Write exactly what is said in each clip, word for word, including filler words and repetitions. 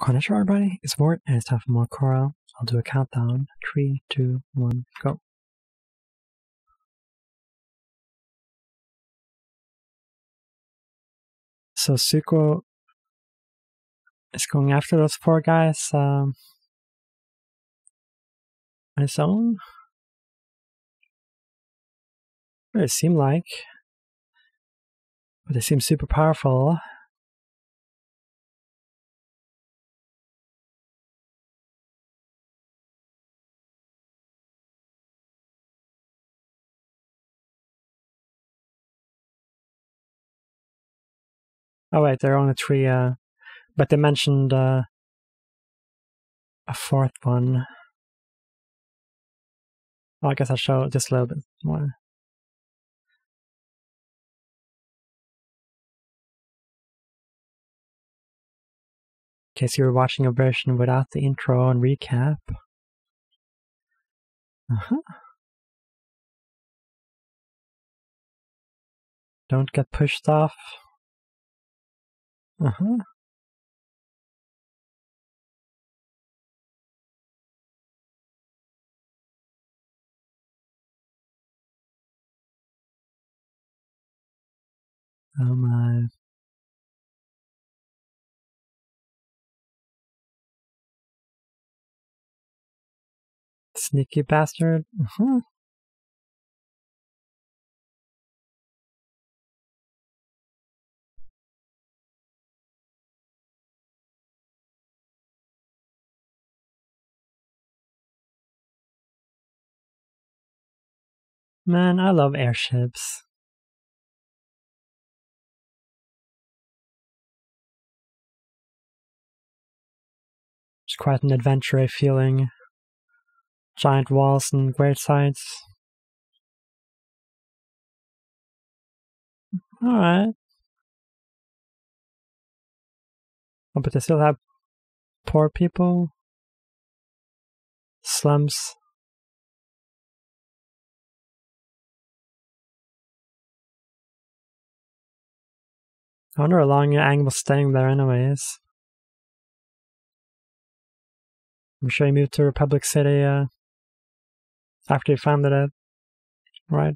Cornish our buddy. It's Vort, and it's time for more Korra. I'll do a countdown. Three, two, one, go. So Zuko is going after those four guys um, on his own. What it seemed like. But they seem super powerful. Oh wait, they're only three, uh, but they mentioned uh, a fourth one. Oh, I guess I'll show just a little bit more. In case you were watching a version without the intro and recap. Uh-huh. Don't get pushed off. Uh-huh. Oh my. Sneaky bastard. Uh-huh. Man, I love airships. It's quite an adventure feeling. Giant walls and great sights. Alright. Oh, but they still have poor people. Slums. I wonder how long Aang was staying there anyways. I'm sure he moved to Republic City uh, after he founded it, right?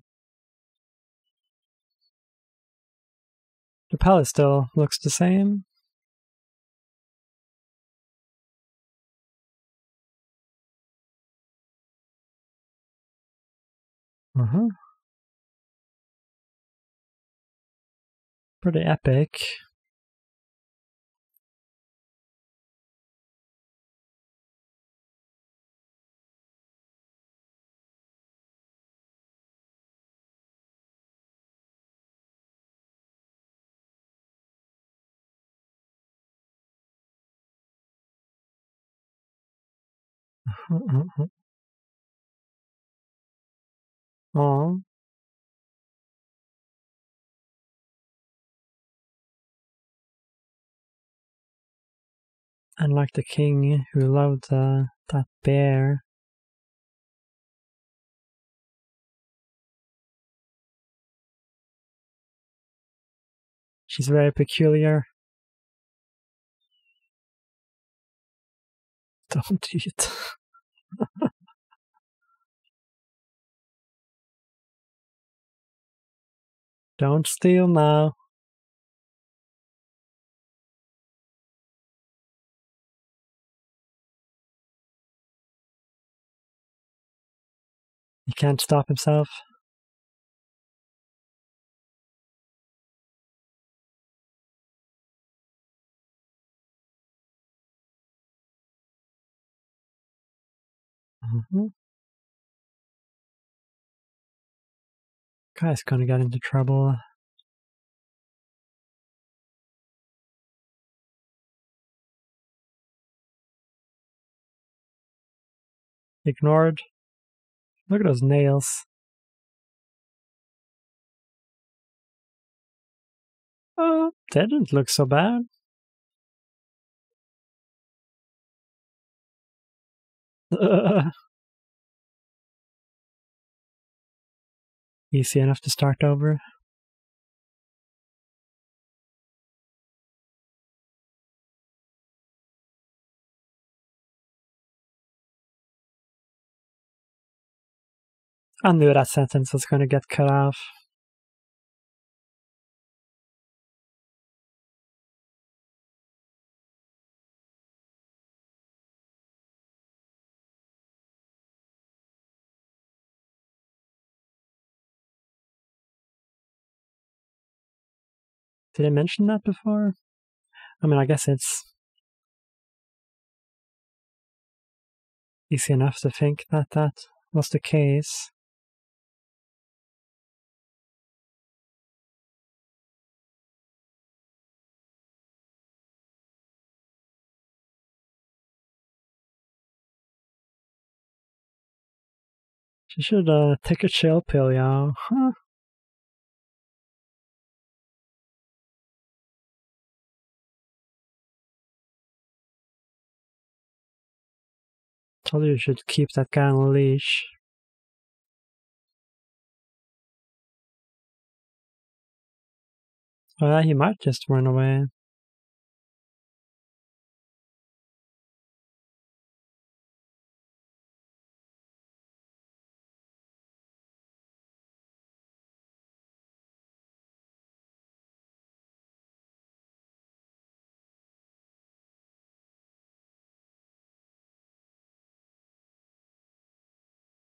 The palace still looks the same. Uh-huh. Pretty epic. Oh. And like the king who loved uh, that bear. She's very peculiar. Don't eat. Don't steal now. He can't stop himself. Mm-hmm. Guy's gonna get into trouble. Ignored. Look at those nails. Oh, they didn't look so bad. Uh, easy enough to start over. I knew that sentence was going to get cut off. Did I mention that before? I mean, I guess it's easy enough to think that that was the case. She should uh, take a chill pill, y'all. Huh? Told you you should keep that guy on a leash. Well, he might just run away.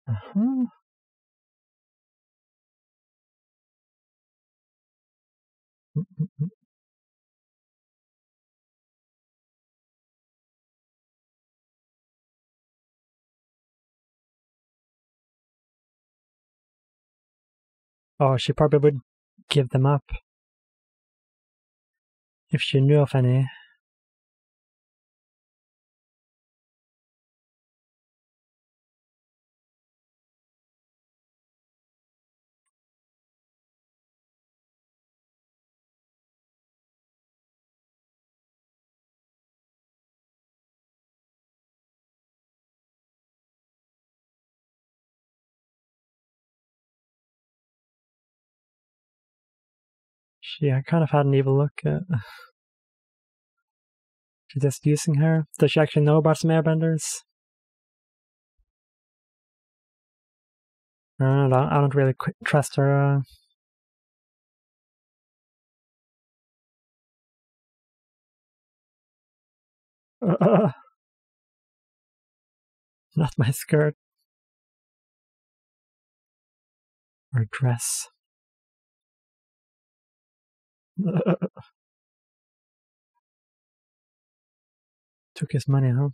Uh-huh. Mm-hmm. Oh, she probably would give them up if she knew of any. Yeah, I kind of had an evil look at... She's just using her. Does she actually know about some airbenders? I don't know, I don't really trust her. Uh... Uh, not my skirt. Or dress. Took his money, huh?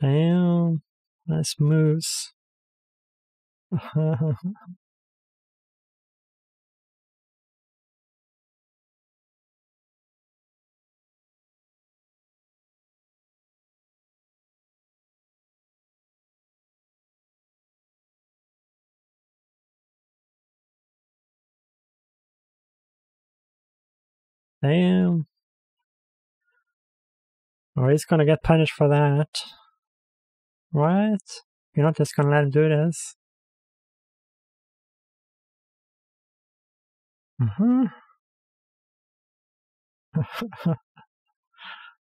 Damn, nice moves. Damn. Or he's gonna get punished for that. Right? You're not just gonna let him do this. Uh-huh.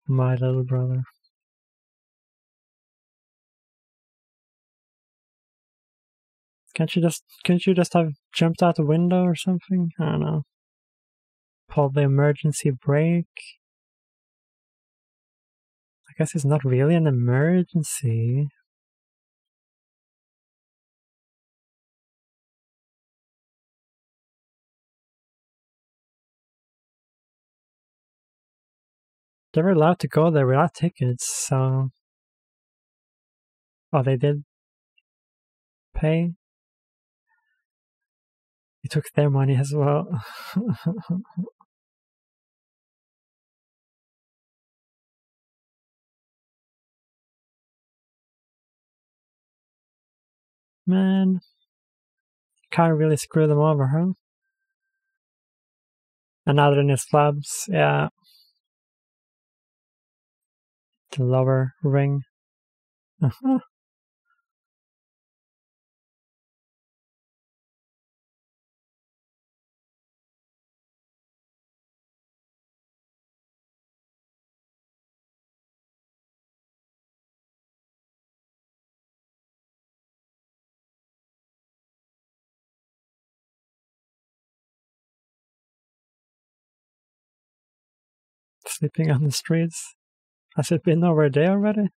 My little brother. Can't you just can't you just have jumped out the window or something? I don't know. Probably emergency brake. I guess it's not really an emergency. They were allowed to go there without tickets, so... Oh, they did pay? You took their money as well. Man, can't really screw them over, huh? Another in his flabs, yeah. The lower ring. Uh-huh. sleeping on the streets? Has it been over a day already?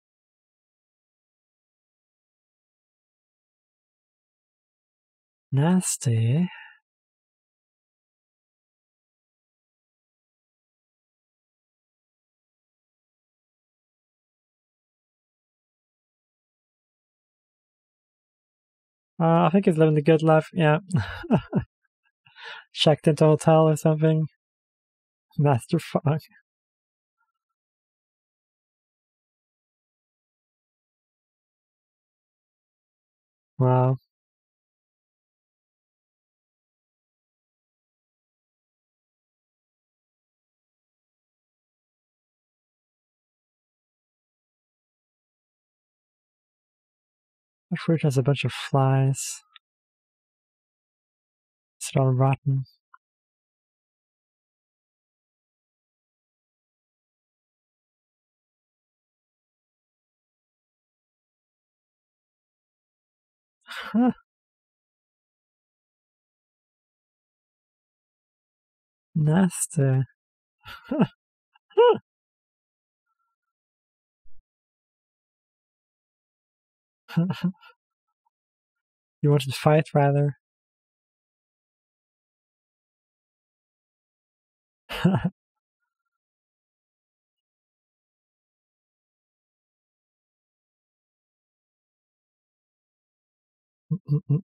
Nasty. Uh, I think he's living the good life, yeah. Checked into a hotel or something. Master Fu. Wow. The fruit has a bunch of flies. It's all rotten. Huh. Nasty. Huh. Huh. You wanted to fight, rather. Mm-mm-mm.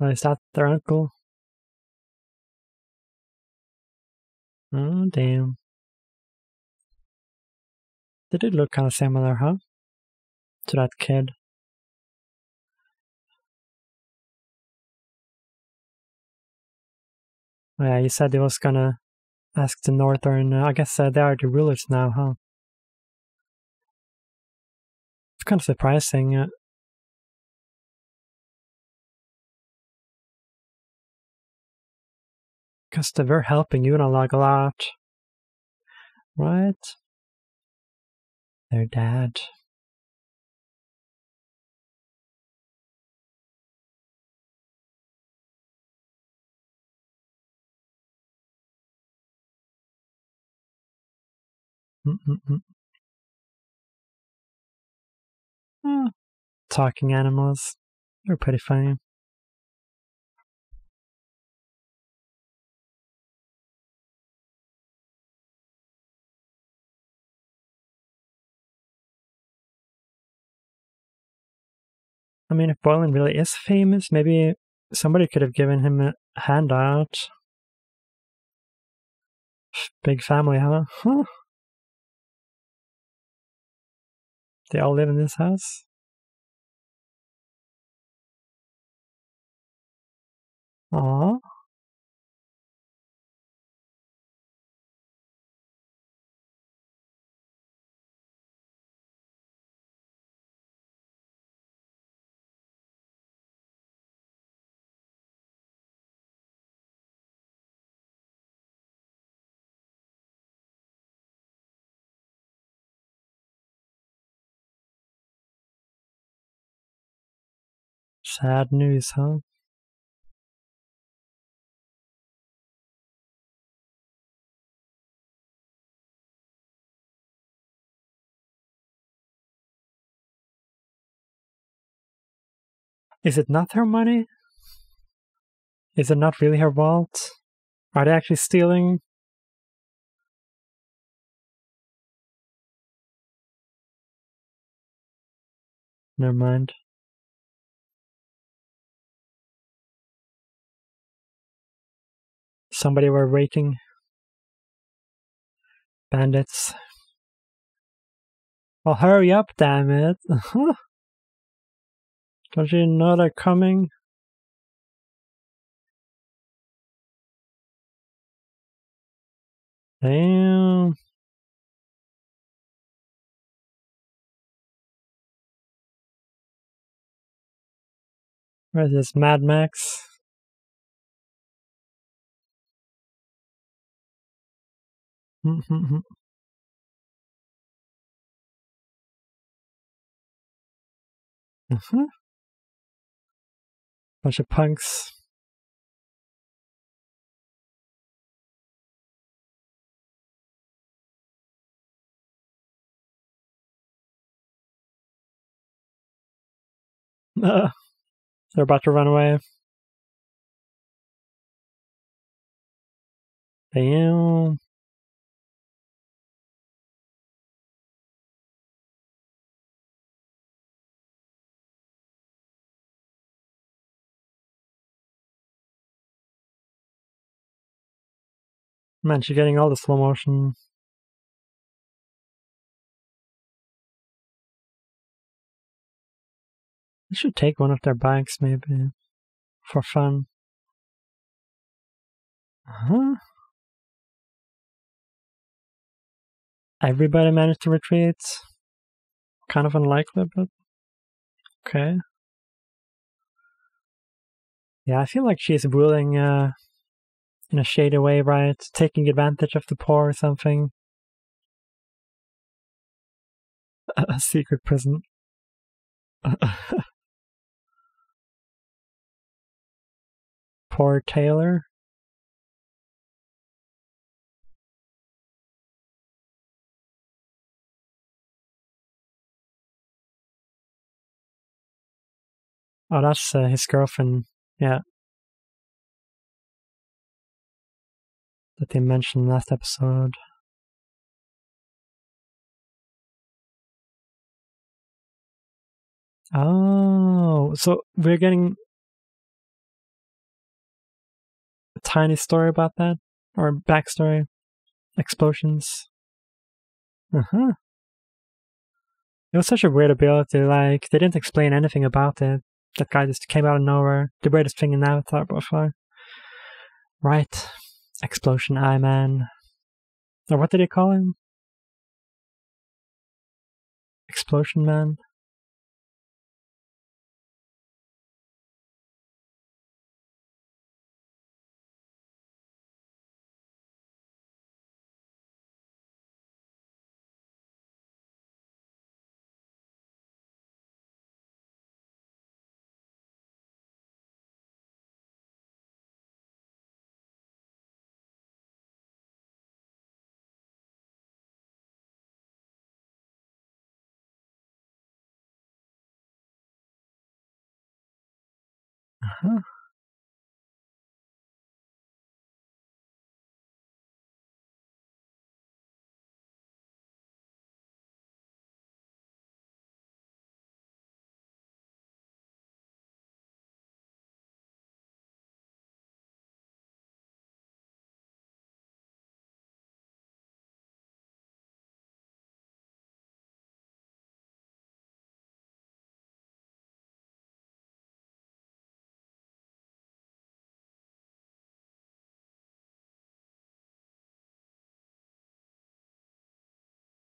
Well, is that their uncle? Oh, damn. They did look kind of similar, huh? To that kid. Oh, yeah, you said he was gonna ask the Northern. Uh, I guess uh, they are the rulers now, huh? It's kind of surprising. Uh, Because they were helping Unilog a lot. Right? Their dad. Mm-mm-mm. Oh, talking animals. They're pretty funny. I mean, if Bolin really is famous, maybe somebody could have given him a handout. Big family, huh? Huh? They all live in this house? Aww. Sad news, huh? Is it not her money? Is it not really her vault? Are they actually stealing? Never mind. Somebody were waiting. Bandits. Well, hurry up, damn it. Don't you know they're coming? Damn. Where's this Mad Max? Mm-hmm. Bunch of punks. Uh, they're about to run away. Damn. Man, she's getting all the slow motion. I should take one of their bikes, maybe, for fun. Uh-huh. Everybody managed to retreat. Kind of unlikely, but okay. Yeah, I feel like she's ruling uh, in a shady way, right? Taking advantage of the poor or something. A secret prison. Poor Taylor. Oh, that's uh, his girlfriend. Yeah, that they mentioned last episode. Oh, so we're getting a tiny story about that, or backstory, explosions. Uh-huh. It was such a weird ability, like, they didn't explain anything about it. That guy just came out of nowhere. The weirdest thing in Avatar by far. Right. Explosion Eye Man. Or what did they call him? Explosion Man? Huh.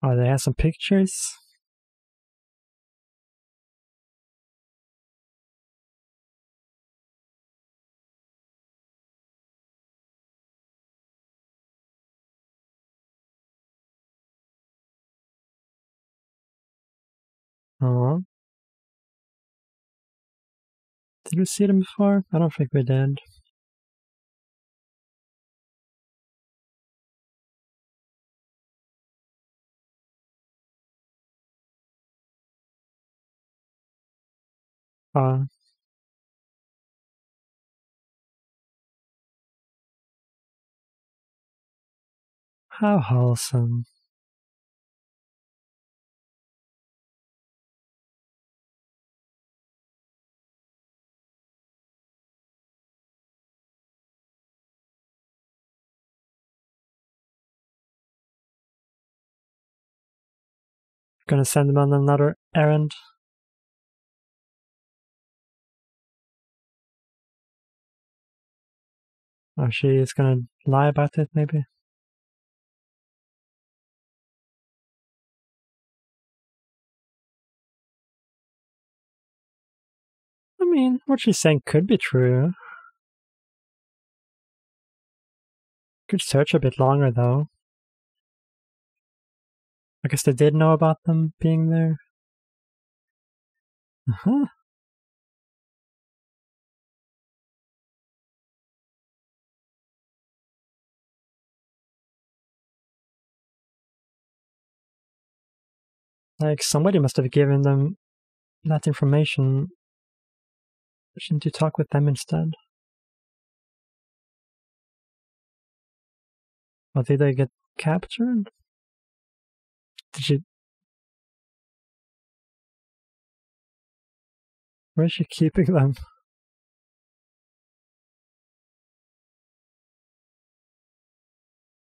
Oh, they have some pictures. Oh. Did we see them before? I don't think we did. Uh, how wholesome. Gonna send them on another errand. Or she is gonna lie about it, maybe? I mean, what she's saying could be true. Could search a bit longer, though. I guess they did know about them being there. Uh-huh. Like, somebody must have given them that information. Shouldn't you talk with them instead? Well, did they get captured? Did you... Where is she keeping them?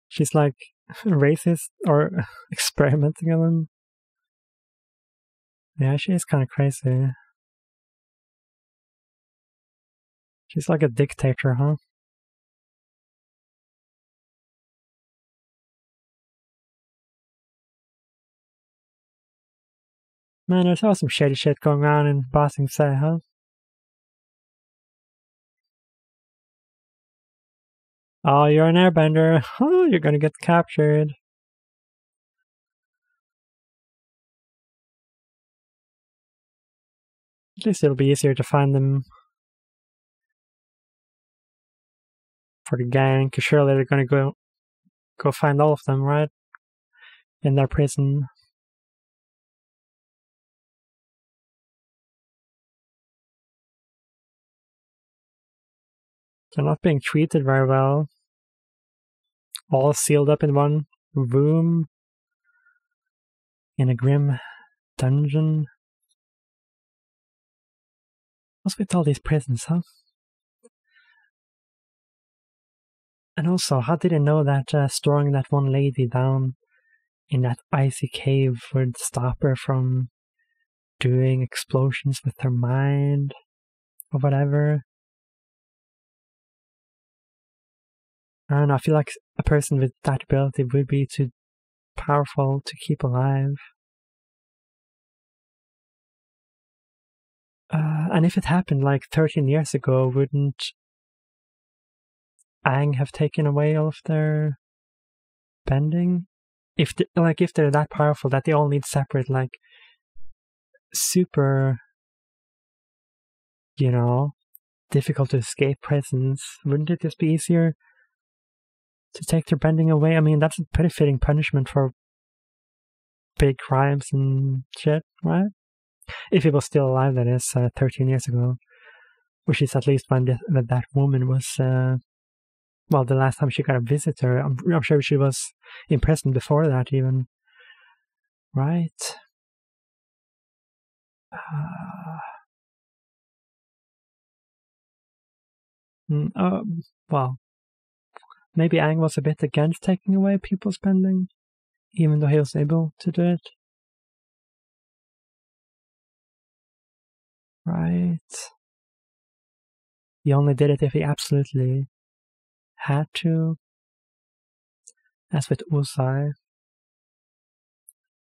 She's like racist or experimenting on them. Yeah, she is kind of crazy. She's like a dictator, huh? Man, there's all some shady shit going on in Ba Sing Se, huh? Oh, you're an airbender. Oh, you're gonna get captured. At least it'll be easier to find them for the gang, because surely they're gonna go, go find all of them, right? In their prison. They're not being treated very well. All sealed up in one room. In a grim dungeon. What's with all these prisons, huh? And also, how did they know that uh, storing that one lady down in that icy cave would stop her from doing explosions with her mind? Or whatever? I don't know, I feel like a person with that ability would be too powerful to keep alive. Uh, and if it happened like thirteen years ago, wouldn't Aang have taken away all of their bending? If they, like, if they're that powerful that they all need separate, like, super, you know, difficult to escape prisons, wouldn't it just be easier to take their bending away? I mean, that's a pretty fitting punishment for big crimes and shit, right? If he was still alive, that is, uh, thirteen years ago. Which is at least when the, that, that woman was, uh, well, the last time she got a visitor. I'm, I'm sure she was in prison before that, even. Right? Uh, mm, uh, well. Maybe Aang was a bit against taking away people's bending, even though he was able to do it. Right. He only did it if he absolutely had to. As with Uzai.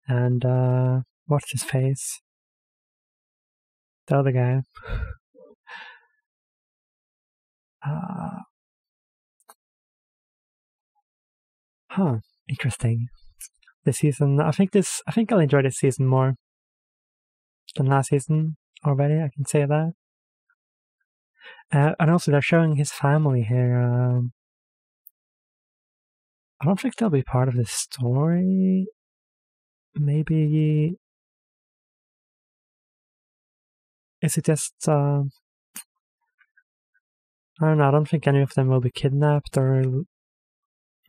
And, uh, what's his face? The other guy. uh... Huh, interesting. This season, I think this, I think I'll enjoy this season more than last season already, I can say that. Uh, and also, they're showing his family here. Um, I don't think they'll be part of the story. Maybe... Is it just... Uh, I don't know, I don't think any of them will be kidnapped or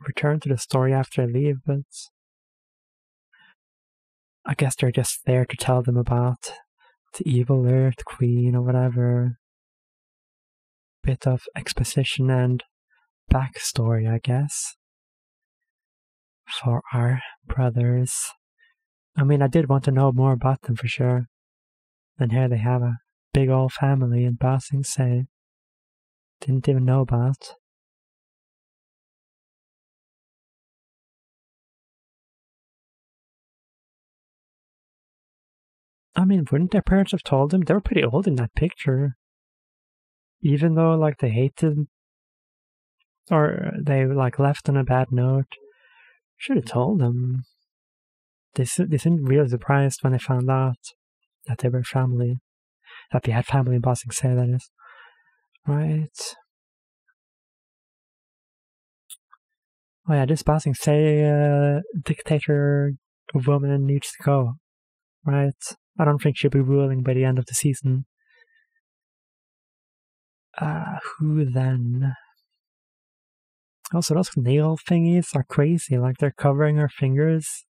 return to the story after I leave, but I guess they're just there to tell them about the evil Earth Queen or whatever. Bit of exposition and backstory, I guess, for our brothers. I mean, I did want to know more about them for sure. And here they have a big old family in Ba Sing Se. Didn't even know about. I mean, wouldn't their parents have told them? They were pretty old in that picture. Even though, like, they hated... Or they, like, left on a bad note. Should have told them. They, they seemed really surprised when they found out that they were family. That they had family in Ba Sing Se, that is. Right. Oh yeah, this Ba Sing Se uh, dictator woman needs to go. right? I don't think she'll be ruling by the end of the season. Uh, who then? Also, those nail thingies are crazy, like they're covering her fingers.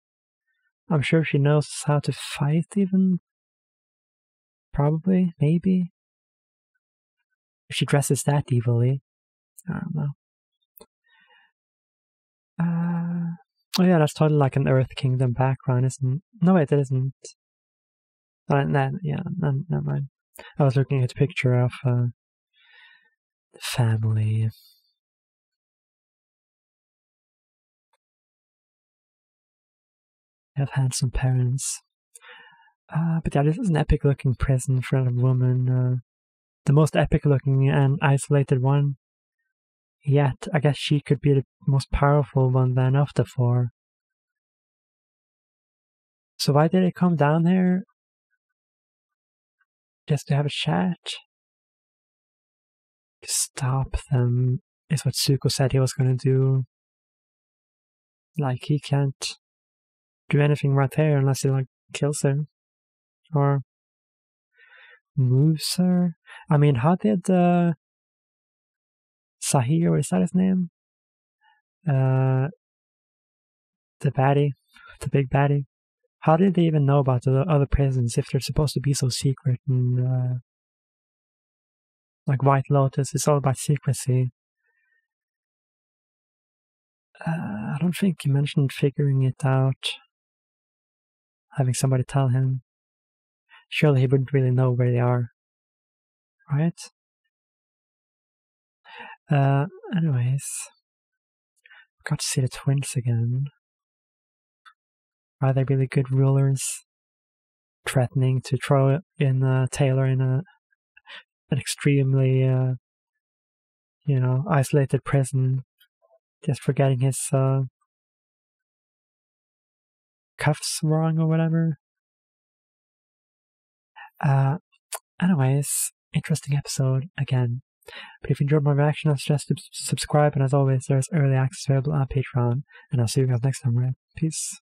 I'm sure she knows how to fight, even. Probably, maybe. If she dresses that evilly. I don't know. Uh, oh yeah, that's totally like an Earth Kingdom background, isn't it? No wait, it isn't. Uh, nah, yeah, nah, never mind. I was looking at a picture of uh, the family. They have handsome parents. Uh, but yeah, this is an epic looking prison for a woman. Uh, the most epic looking and isolated one. Yet, I guess she could be the most powerful one then of the four. So why did they come down here? Just to have a chat? To stop them is what Zuko said he was gonna do. Like, he can't do anything right here unless he, like, kills her. Or moves her. I mean, how did uh, Sahir, is that his name? Uh, the baddie, the big baddie. How did they even know about the other prisons if they're supposed to be so secret? And uh, like White Lotus, it's all about secrecy. Uh, I don't think he mentioned figuring it out. Having somebody tell him. Surely he wouldn't really know where they are, right? Uh, anyways, got to see the twins again. Are they really good rulers? Threatening to throw in uh, Taylor in a an extremely, uh, you know, isolated prison, just for getting his uh, cuffs wrong or whatever. Uh, anyways, interesting episode again. But if you enjoyed my reaction, I suggest you subscribe, and as always, there's early access available on Patreon, and I'll see you guys next time, right? Peace.